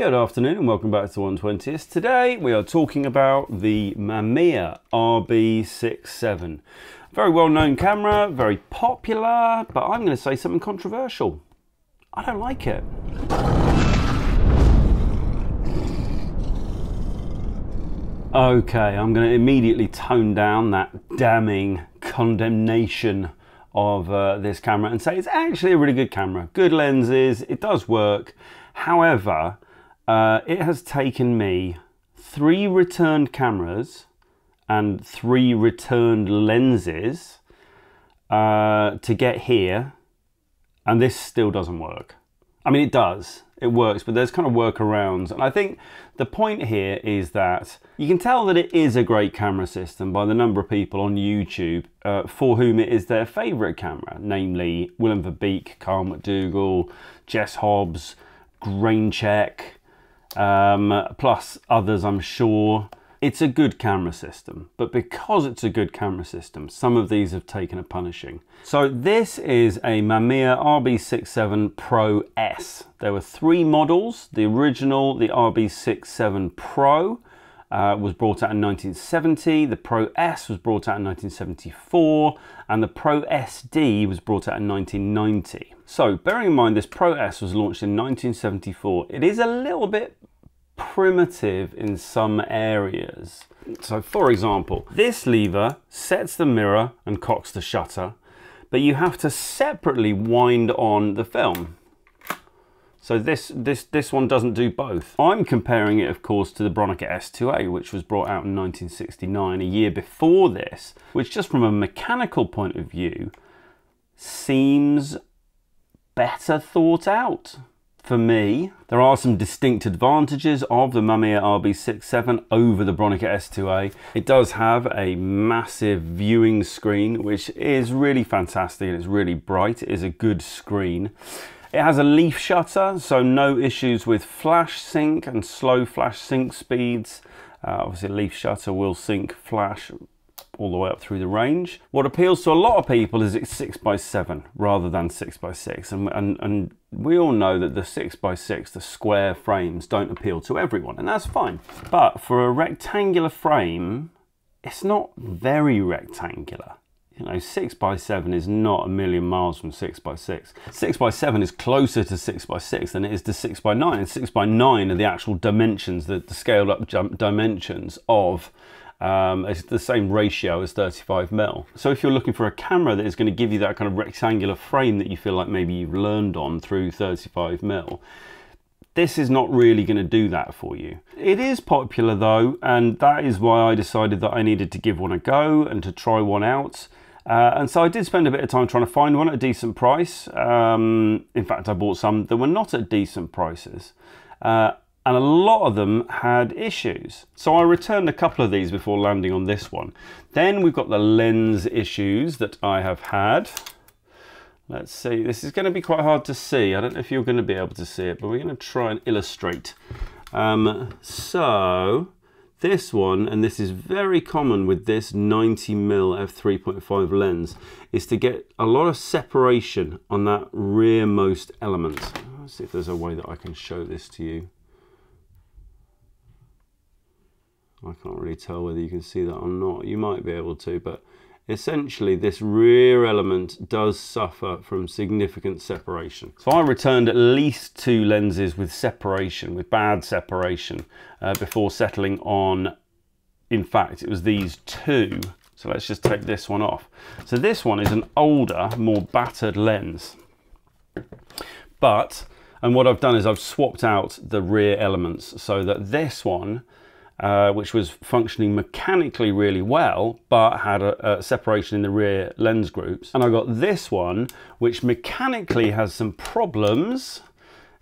Good afternoon and welcome back to 120th. Today we are talking about the Mamiya RB67. Very well known camera, very popular, but I'm going to say something controversial. I don't like it. Okay, I'm going to immediately tone down that damning condemnation of this camera and say it's actually a really good camera. Good lenses, it does work. However, it has taken me 3 returned cameras and 3 returned lenses to get here, and this still doesn't work. I mean, it does, it works, but there's kind of workarounds. And I think the point here is that you can tell that it is a great camera system by the number of people on YouTube for whom it is their favorite camera, namely Willem Verbeek, Karl McDougall, Jess Hobbs, Graincheck, plus others, I'm sure. It's a good camera system, but because it's a good camera system, some of these have taken a punishing. So this is a Mamiya RB67 Pro S. There were 3 models. The original, the RB67 Pro, was brought out in 1970. The Pro S was brought out in 1974, and the Pro SD was brought out in 1990. So bearing in mind this Pro S was launched in 1974, it is a little bit primitive in some areas. So for example, this lever sets the mirror and cocks the shutter, but you have to separately wind on the film. So this one doesn't do both. I'm comparing it, of course, to the Bronica S2A, which was brought out in 1969, a year before this, which just from a mechanical point of view seems better thought out. For me, there are some distinct advantages of the Mamiya RB67 over the Bronica S2A. It does have a massive viewing screen, which is really fantastic, and it's really bright. It is a good screen. It has a leaf shutter, so no issues with flash sync and slow flash sync speeds. Obviously, a leaf shutter will sync flash all the way up through the range. What appeals to a lot of people is it's 6x7 rather than 6x6, and we all know that the 6x6, the square frames, don't appeal to everyone, and that's fine. But for a rectangular frame, it's not very rectangular. You know, 6x7 is not a million miles from 6x6. 6x7 is closer to 6x6 than it is to 6x9, and 6x9 are the actual dimensions, the scaled up dimensions of it's the same ratio as 35mm. So if you're looking for a camera that is going to give you that kind of rectangular frame that you feel like maybe you've learned on through 35mm, this is not really going to do that for you. It is popular though, and that is why I decided that I needed to give one a go and to try one out. And so I did spend a bit of time trying to find one at a decent price. In fact, I bought some that were not at decent prices. And a lot of them had issues. So I returned a couple of these before landing on this one. Then we've got the lens issues that I have had. Let's see, this is going to be quite hard to see. I don't know if you're going to be able to see it, but we're going to try and illustrate. So this one, and this is very common with this 90mm f3.5 lens, is to get a lot of separation on that rearmost element. Let's see if there's a way that I can show this to you. I can't really tell whether you can see that or not. You might be able to, but essentially this rear element does suffer from significant separation. So I returned at least 2 lenses with separation, with bad separation, before settling on, in fact, it was these 2. So let's just take this one off. So this one is an older, more battered lens. But, and what I've done is I've swapped out the rear elements so that this one, which was functioning mechanically really well, but had a separation in the rear lens groups. And I got this one, which mechanically has some problems.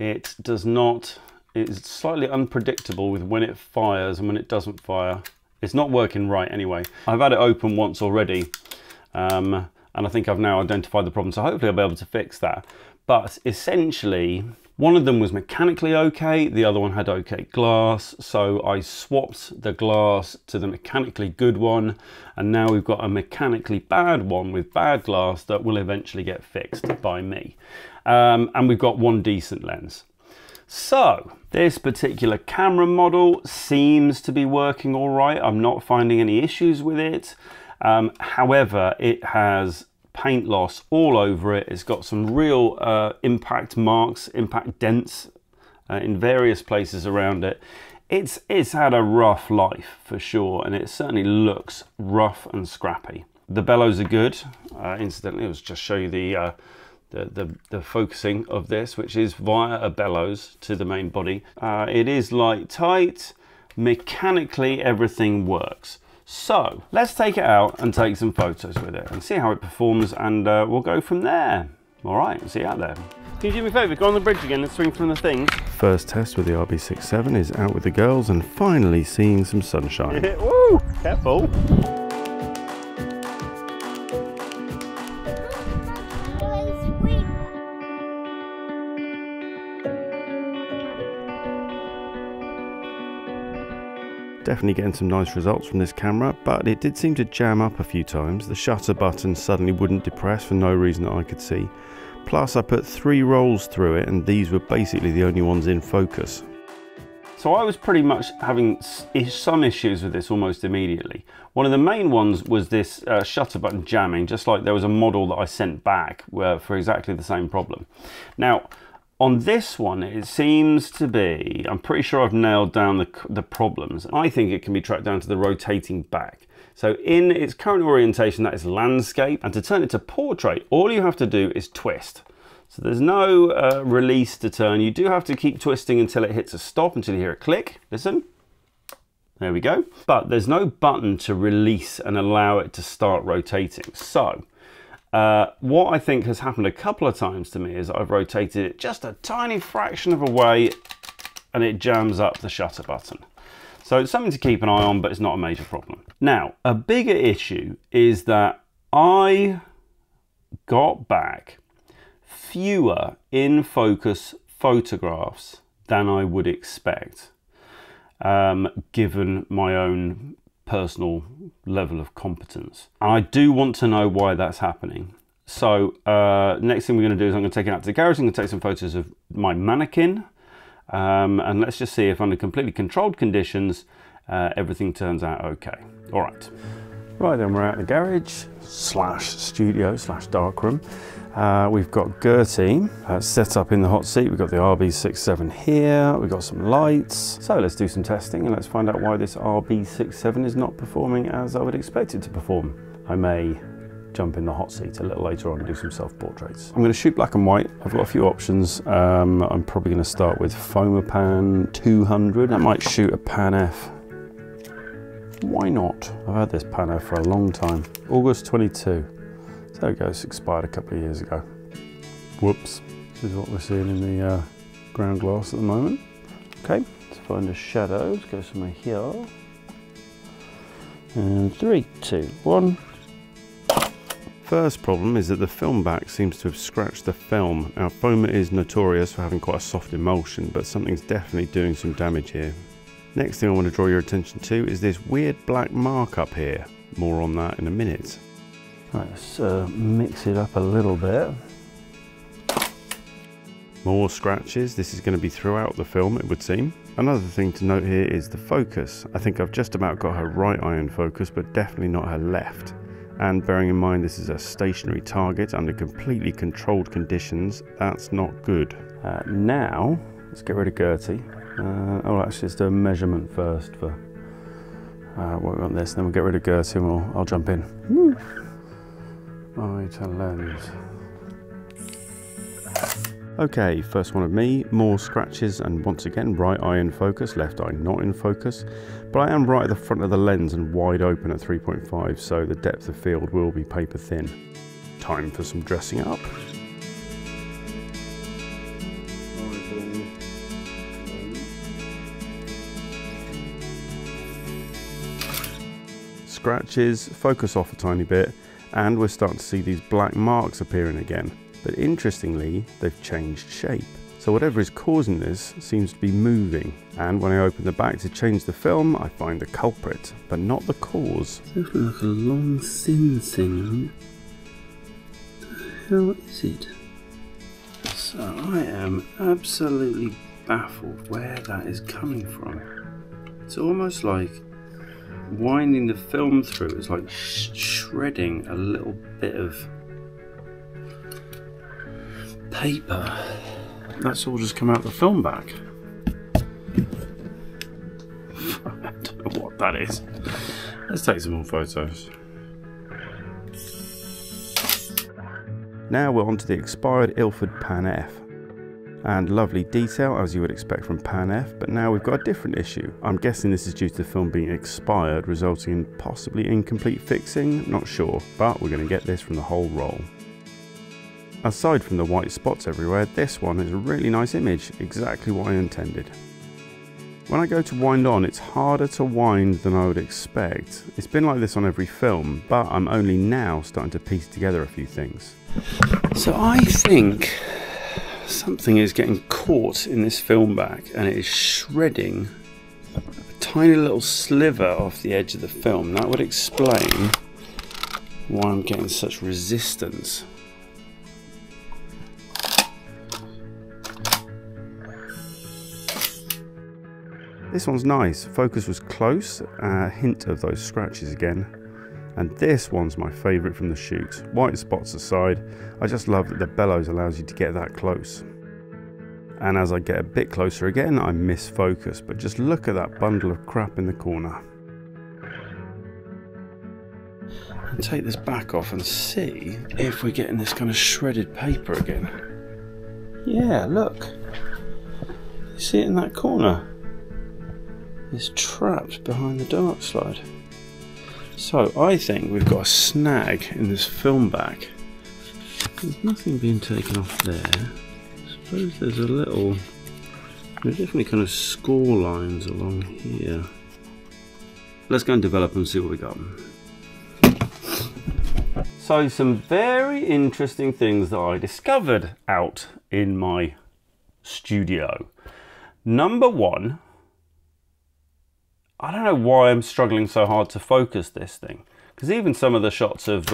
It does not, it's slightly unpredictable with when it fires and when it doesn't fire. It's not working right anyway. I've had it open once already, and I think I've now identified the problem, so hopefully I'll be able to fix that. But essentially, one of them was mechanically okay, the other one had okay glass, so I swapped the glass to the mechanically good one, and now we've got a mechanically bad one with bad glass that will eventually get fixed by me. And we've got one decent lens. So this particular camera model seems to be working all right. I'm not finding any issues with it. However, it has paint loss all over it. It's got some real impact marks, impact dents in various places around it. It's had a rough life for sure, and it certainly looks rough and scrappy. The bellows are good. Incidentally, I'll just show you the focusing of this, which is via a bellows to the main body. It is light tight. Mechanically, everything works. So let's take it out and take some photos with it and see how it performs, and we'll go from there. All right, see you out there. Can you do me a favour? Go on the bridge again and swing from the thing. First test with the RB67 is out with the girls and finally seeing some sunshine. Woo! Careful. Definitely getting some nice results from this camera, but it did seem to jam up a few times. The shutter button suddenly wouldn't depress for no reason that I could see. Plus I put 3 rolls through it and these were basically the only ones in focus. So I was pretty much having some issues with this almost immediately. One of the main ones was this shutter button jamming, just like there was a model that I sent back for exactly the same problem. Now, on this one, it seems to be, I'm pretty sure I've nailed down the problems. I think it can be tracked down to the rotating back. So in its current orientation, that is landscape, and to turn it to portrait, all you have to do is twist. So there's no release to turn. You do have to keep twisting until it hits a stop, until you hear a click. Listen, there we go. But there's no button to release and allow it to start rotating. So what I think has happened a couple of times to me is I've rotated it just a tiny fraction of a way and it jams up the shutter button. So it's something to keep an eye on, but it's not a major problem. Now, a bigger issue is that I got back fewer in-focus photographs than I would expect, given my own personal level of competence. And I do want to know why that's happening. So next thing we're going to do is I'm going to take it out to the garage. I'm going to take some photos of my mannequin. And let's just see if under completely controlled conditions, everything turns out okay. All right. Right then, we're out in the garage / studio / darkroom. We've got Gertie set up in the hot seat. We've got the RB67 here. We've got some lights. So let's do some testing and let's find out why this RB67 is not performing as I would expect it to perform. I may jump in the hot seat a little later on and do some self-portraits. I'm going to shoot black and white. I've got a few options. I'm probably going to start with Fomapan 200. I might shoot a Pan F. Why not? I've had this Pan F for a long time. August 22. There it goes, expired a couple of years ago. Whoops. This is what we're seeing in the ground glass at the moment. Okay, let's find a shadow. Let's go somewhere here. And 3, 2, 1. First problem is that the film back seems to have scratched the film. Our Foma is notorious for having quite a soft emulsion, but something's definitely doing some damage here. Next thing I want to draw your attention to is this weird black mark up here. More on that in a minute. Let's mix it up a little bit. More scratches. This is going to be throughout the film, it would seem. Another thing to note here is the focus. I think I've just about got her right eye in focus, but definitely not her left. And bearing in mind this is a stationary target under completely controlled conditions, that's not good. Now, let's get rid of Gertie. Oh, actually, let's do a measurement first for what we want this. Then we'll get rid of Gertie and I'll jump in. Woo. Eye to lens. Okay, first one of me, more scratches, and once again, right eye in focus, left eye not in focus. But I am right at the front of the lens and wide open at 3.5, so the depth of field will be paper thin. Time for some dressing up. Scratches, focus off a tiny bit, and we're starting to see these black marks appearing again. But interestingly, they've changed shape. So whatever is causing this seems to be moving. And when I open the back to change the film, I find the culprit, but not the cause. It looks like a long thin thing. What the hell is it? So I am absolutely baffled where that is coming from. It's almost like winding the film through. It's like shredding a little bit of paper. That's all just come out the film back. I don't know what that is. Let's take some more photos. Now we're onto the expired Ilford Pan F. And lovely detail as you would expect from Pan F, but now we've got a different issue. I'm guessing this is due to the film being expired, resulting in possibly incomplete fixing, not sure, but we're going to get this from the whole roll. Aside from the white spots everywhere, this one is a really nice image, exactly what I intended. When I go to wind on, it's harder to wind than I would expect. It's been like this on every film, but I'm only now starting to piece together a few things. So I think something is getting caught in this film back and it is shredding a tiny little sliver off the edge of the film. That would explain why I'm getting such resistance. This one's nice, focus was close, a hint of those scratches again. And this one's my favourite from the shoot. White spots aside, I just love that the bellows allows you to get that close. And as I get a bit closer again, I miss focus, but just look at that bundle of crap in the corner. And take this back off and see if we're getting this kind of shredded paper again. Yeah, look. You see it in that corner. It's trapped behind the dark slide. So I think we've got a snag in this film back. There's nothing being taken off there. I suppose there's a little, there's definitely kind of score lines along here. Let's go and develop and see what we got. So some very interesting things that I discovered out in my studio. Number one, I don't know why I'm struggling so hard to focus this thing, because even some of the shots of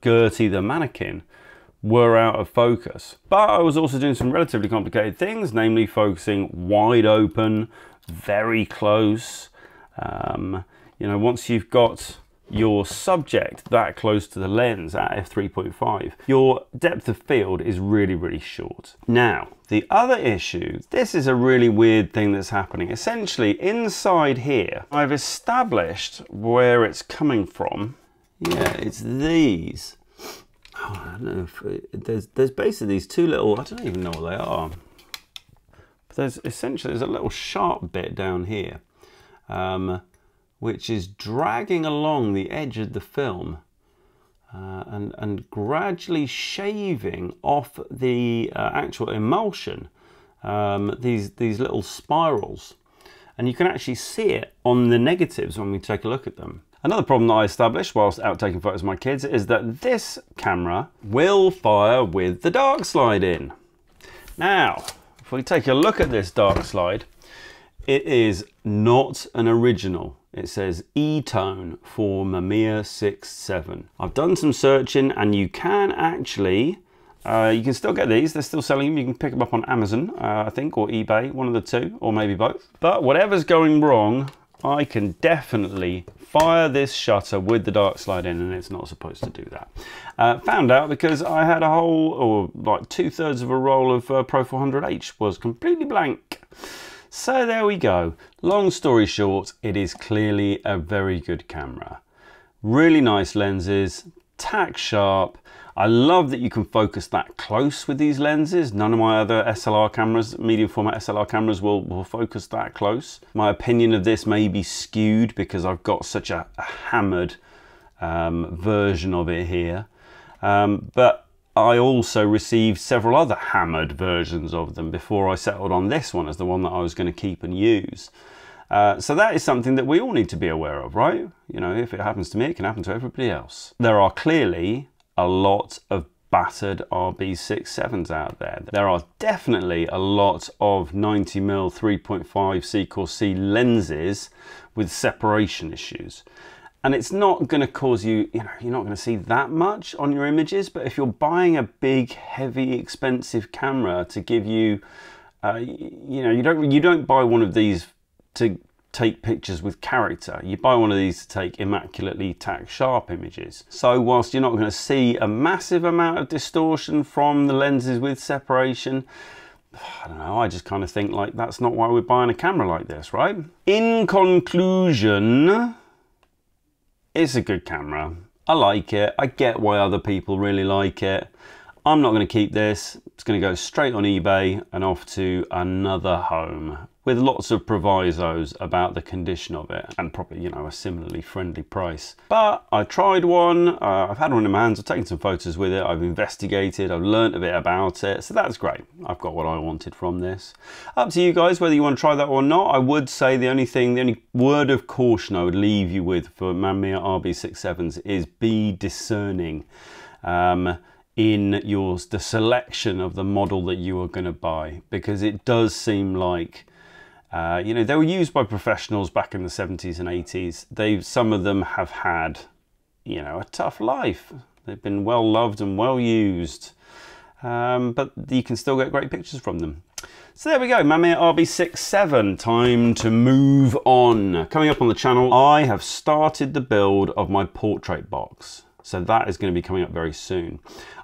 Gertie the mannequin were out of focus. But I was also doing some relatively complicated things, namely focusing wide open, very close. You know, once you've got your subject that close to the lens at f3.5, your depth of field is really, really short. Now, the other issue, this is a really weird thing that's happening. Essentially, inside here, I've established where it's coming from. Yeah, it's these. Oh, I don't know if it, there's basically these two little, I don't even know what they are. But there's a little sharp bit down here. Which is dragging along the edge of the film and gradually shaving off the actual emulsion, these little spirals. And you can actually see it on the negatives when we take a look at them. Another problem that I established whilst out taking photos of my kids is that this camera will fire with the dark slide in. Now, if we take a look at this dark slide, it is not an original. It says E-tone for Mamiya RB67. I've done some searching and you can actually, you can still get these. They're still selling them. You can pick them up on Amazon, I think, or eBay, one of the two, or maybe both. But whatever's going wrong, I can definitely fire this shutter with the dark slide in, and it's not supposed to do that. Found out because I had a whole, or like 2/3 of a roll of Pro 400H was completely blank. So there we go. Long story short, it is clearly a very good camera. Really nice lenses, tack sharp. I love that you can focus that close with these lenses. None of my other SLR cameras, medium format SLR cameras will focus that close. My opinion of this may be skewed because I've got such a hammered version of it here. But I also received several other hammered versions of them before I settled on this one as the one that I was going to keep and use. So that is something that we all need to be aware of, right? You know, if it happens to me, it can happen to everybody else. There are clearly a lot of battered RB67s out there. There are definitely a lot of 90mm 3.5 Sekor C lenses with separation issues. And it's not going to cause you, you know, you're not going to see that much on your images, but if you're buying a big, heavy, expensive camera to give you you know, you don't buy one of these to take pictures with character. You buy one of these to take immaculately tack sharp images. So whilst you're not going to see a massive amount of distortion from the lenses with separation, I don't know, I just kind of think like that's not why we're buying a camera like this, right? In conclusion, it's a good camera. I like it. I get why other people really like it. I'm not going to keep this. It's going to go straight on eBay and off to another home, with lots of provisos about the condition of it and probably, you know, a similarly friendly price. But I tried one, I've had one in my hands, I've taken some photos with it, I've investigated, I've learnt a bit about it, so that's great. I've got what I wanted from this. Up to you guys whether you want to try that or not. I would say the only word of caution I would leave you with for Mamiya RB67s is be discerning in the selection of the model that you are going to buy, because it does seem like you know, they were used by professionals back in the 70s and 80s. Some of them have had, you know, a tough life. They've been well loved and well used, but you can still get great pictures from them. So there we go, Mamiya RB67, time to move on. Coming up on the channel, I have started the build of my portrait box. So that is going to be coming up very soon.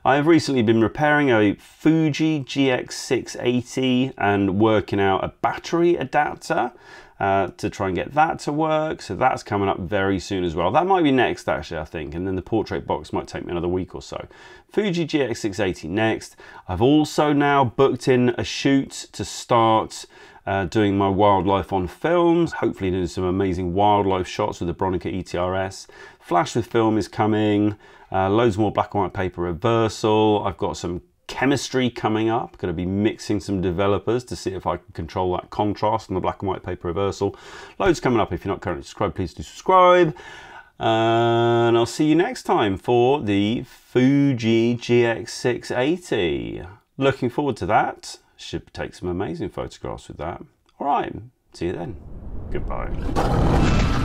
I have recently been repairing a Fuji GX680 and working out a battery adapter to try and get that to work. So that's coming up very soon as well. That might be next actually, I think. And then the portrait box might take me another week or so. Fuji GX680 next. I've also now booked in a shoot to start doing my wildlife on films, hopefully doing some amazing wildlife shots with the Bronica ETRS. Flash with film is coming, loads more black and white paper reversal. I've got some chemistry coming up, going to be mixing some developers to see if I can control that contrast on the black and white paper reversal. Loads coming up. If you're not currently subscribed, please do subscribe. And I'll see you next time for the Fuji GX680. Looking forward to that. Should take some amazing photographs with that. All right, see you then. Goodbye.